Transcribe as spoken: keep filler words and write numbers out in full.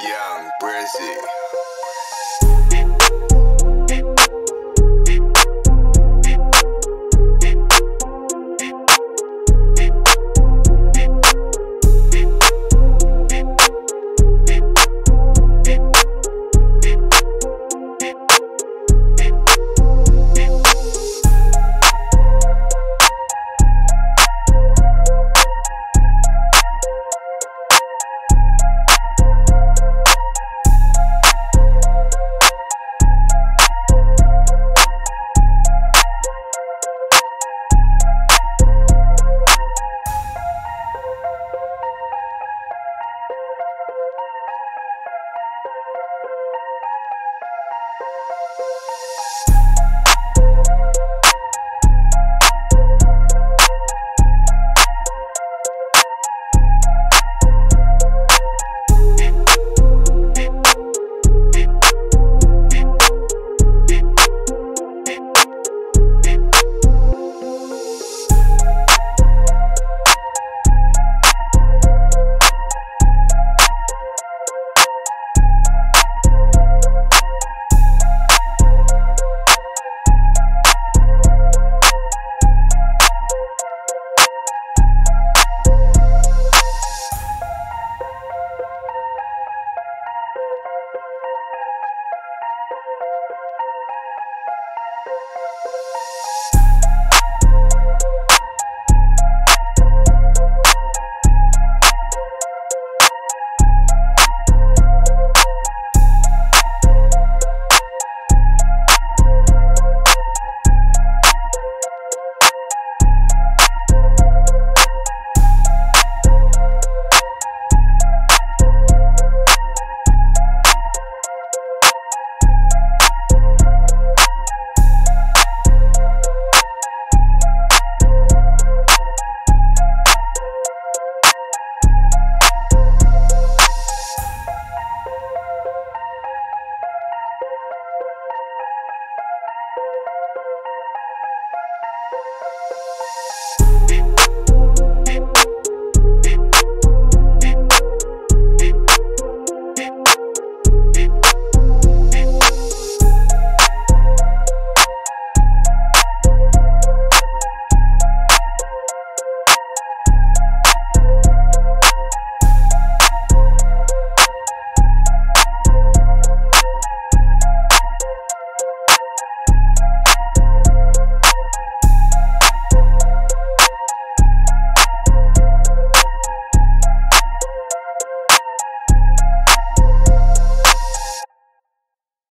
Young Bri$$y.